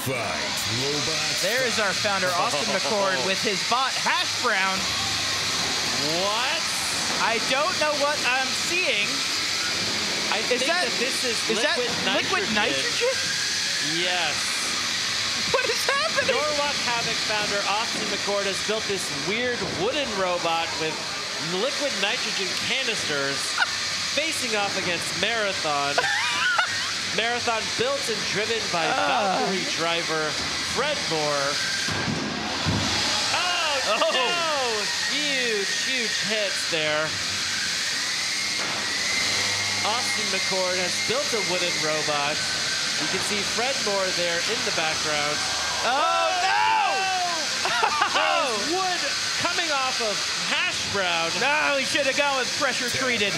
Fight, there is our founder, Austin McCord, with his bot, Hash Brown. What? I don't know what I'm seeing. I think that this is liquid nitrogen? Yes. What is happening? Norwalk Havoc founder Austin McCord has built this weird wooden robot with liquid nitrogen canisters facing off against Marathon. Marathon built and driven by Valkyrie driver Fred Moore. Oh, oh no! Huge, huge hits there. Austin McCord has built a wooden robot. You can see Fred Moore there in the background. Oh, no! Oh, wood coming off of Hash Brown. No, he should have gone with pressure treated.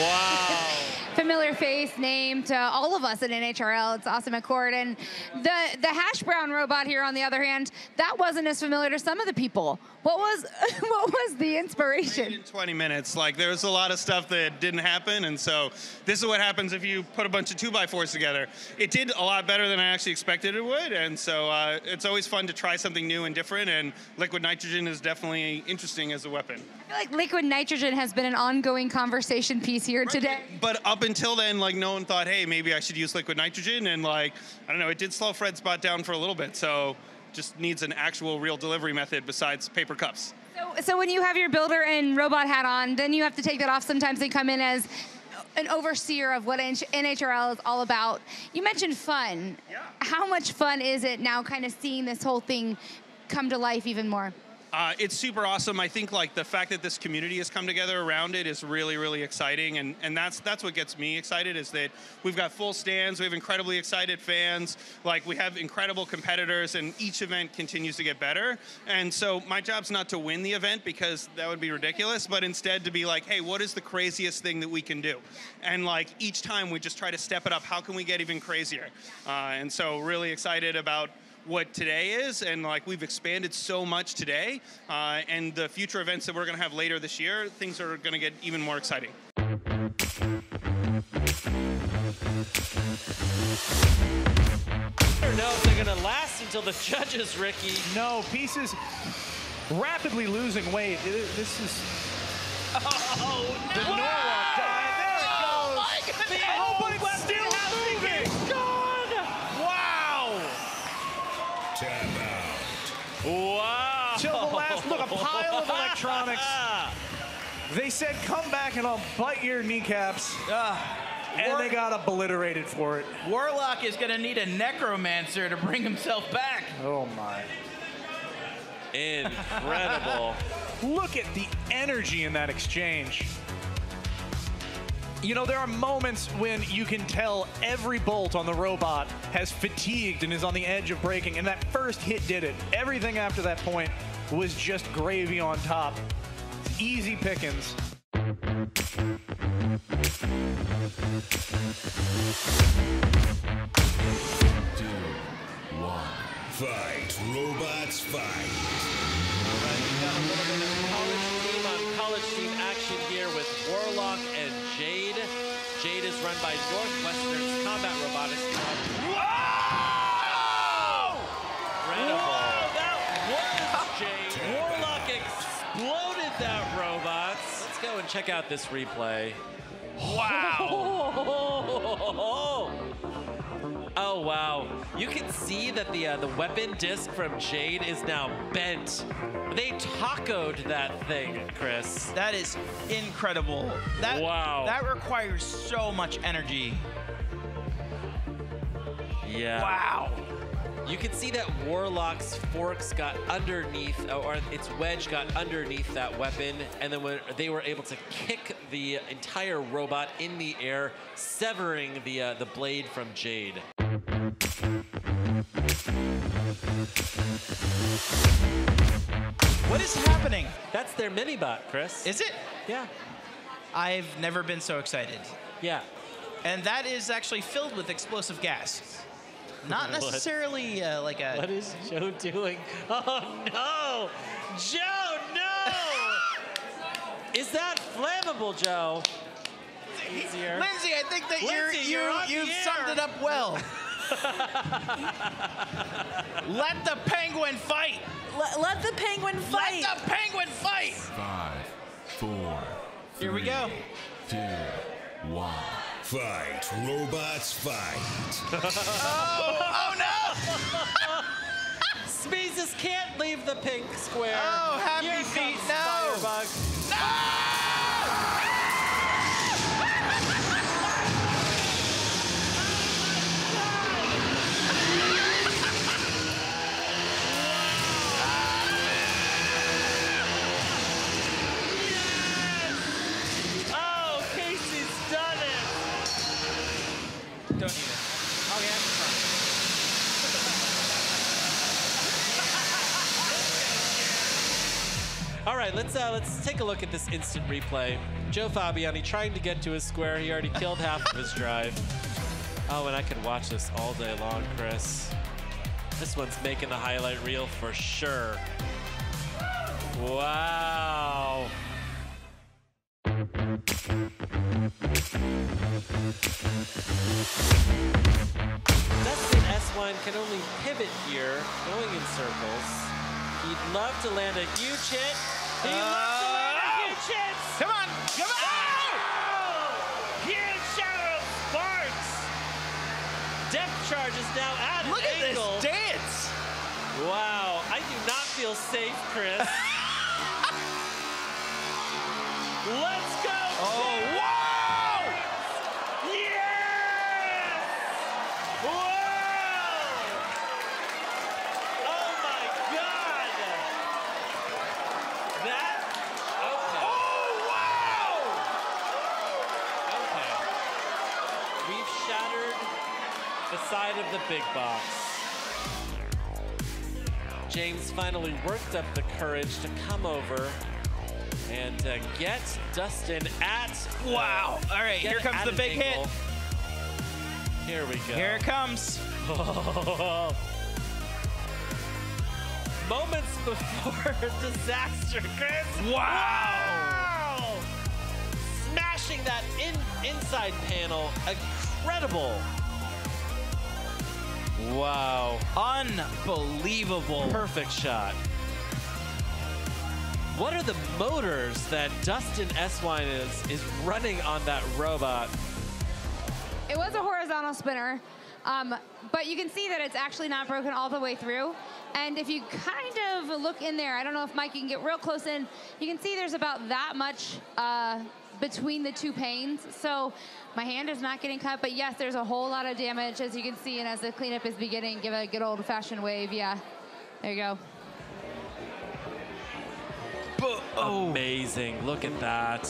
Wow. Familiar face, name to all of us at NHRL. It's Austin McCord. And the Hash Brown robot here, on the other hand, that wasn't as familiar to some of the people. What was the inspiration? In 20 minutes, like, there was a lot of stuff that didn't happen, and so this is what happens if you put a bunch of 2x4s together. It did a lot better than I actually expected it would, and so it's always fun to try something new and different, and liquid nitrogen is definitely interesting as a weapon. I feel like liquid nitrogen has been an ongoing conversation piece here today. But up until then, like, no one thought, hey, maybe I should use liquid nitrogen, and, like, I don't know, it did slow Fred's bot down for a little bit, so just needs an actual real delivery method besides paper cups. So when you have your builder and robot hat on, then you have to take that off. Sometimes they come in as an overseer of what NHRL is all about. You mentioned fun. Yeah. How much fun is it now kind of seeing this whole thing come to life even more? It's super awesome. I think, like, the fact that this community has come together around it is really, really exciting, and that's what gets me excited, is that we've got full stands, we have incredibly excited fans, like, we have incredible competitors, and each event continues to get better. And so my job's not to win the event, because that would be ridiculous, but instead to be like, hey, what is the craziest thing that we can do? And, like, each time we just try to step it up. How can we get even crazier? And so really excited about what today is, and, like, we've expanded so much today, and the future events that we're going to have later this year, things are going to get even more exciting. I don't know if they're going to last until the judges, Ricky. No, Speezus rapidly losing weight. This is... Oh, no. The Norwalk died. There it goes. My goodness. The whole but it's still moving. Wow! Till the last, look, a pile of electronics. They said, come back and I'll butt your kneecaps. And they got obliterated for it. Warlock is gonna need a necromancer to bring himself back. Oh my. Incredible. Look at the energy in that exchange. You know, there are moments when you can tell every bolt on the robot has fatigued and is on the edge of breaking, and that first hit did it. Everything after that point was just gravy on top. Easy pickings. Fight, robots, fight. All right, we got a little bit of college team action here with Warlock and Jade. Jade is run by Northwestern's combat robotics. Whoa! Incredible. Whoa, that was Jade. Warlock exploded that robot. Let's go and check out this replay. Wow. Oh, wow. You can see that the weapon disc from Jade is now bent. They tacoed that thing, Chris. That is incredible. Wow. That requires so much energy. Yeah. Wow. You can see that Warlock's forks got underneath, or its wedge got underneath that weapon, and then when they were able to kick the entire robot in the air, severing the blade from Jade. What is happening? That's their mini-bot, Chris. Is it? Yeah. I've never been so excited. Yeah. And that is actually filled with explosive gas. Not necessarily like a... What is Joe doing? Oh, no! Joe, no! Is that flammable, Joe? Easier. Lindsay, I think that Lindsay, you've summed it up well. Let the penguin fight. Let the penguin fight. Let the penguin fight. 5, 4, here we go. 2, 1. Fight, robots, fight. Oh, oh no! Speezus can't leave the pink square. Oh, happy here feet, no! Firebug. No! Don't need it. Oh, yeah, I'm fine. All right, let's take a look at this instant replay. Joe Fabiani trying to get to his square. He already killed half of his drive. Oh, and I could watch this all day long, Chris. This one's making the highlight reel for sure. Wow. Dustin Swayne can only pivot here, going in circles. He'd love to land a huge hit. He loves to land a huge hit. Come on, come on! Oh! Huge shadow of sparks. Depth Charge is now at an angle. Look at this dance. Wow, I do not feel safe, Chris. Let's go! Oh, whoa! Yes! Whoa! Oh my God! That? Okay. Oh, wow! Okay. We've shattered the side of the big box. James finally worked up the courage to come over and get Dustin at. Wow. All right, here comes the big hit. Here we go. Here it comes. Oh. Moments before disaster, Chris. Wow. Wow. Smashing that inside panel. Incredible. Wow. Unbelievable. Perfect shot. What are the motors that Dustin Swayne is running on that robot? It was a horizontal spinner, but you can see that it's actually not broken all the way through. And if you kind of look in there, I don't know if Mike can get real close in, you can see there's about that much between the two panes. So my hand is not getting cut, but yes, there's a whole lot of damage, as you can see, and as the cleanup is beginning, give a good old-fashioned wave, yeah. There you go. Oh. Amazing, look at that.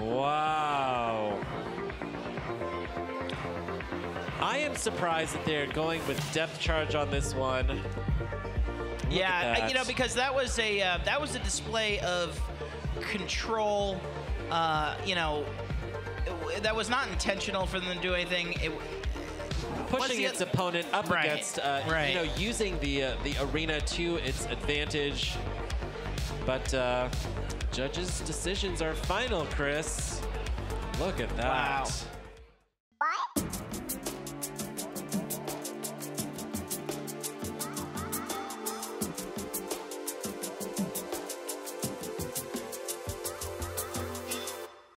Wow. I am surprised that they're going with Depth Charge on this one. Look yeah, you know, because that was a display of control, you know, that was not intentional for them to do anything. It, pushing its opponent up against, you know, using the arena to its advantage. But judges' decisions are final, Chris. Look at that. Wow.